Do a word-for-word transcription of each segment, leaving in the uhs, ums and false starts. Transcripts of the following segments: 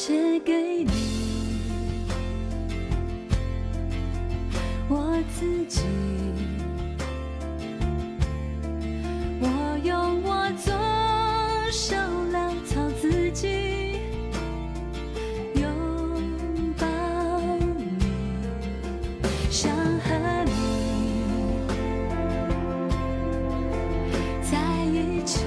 写给你，我自己，我用我左手潦草自己拥抱你，想和你在一起。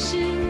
是。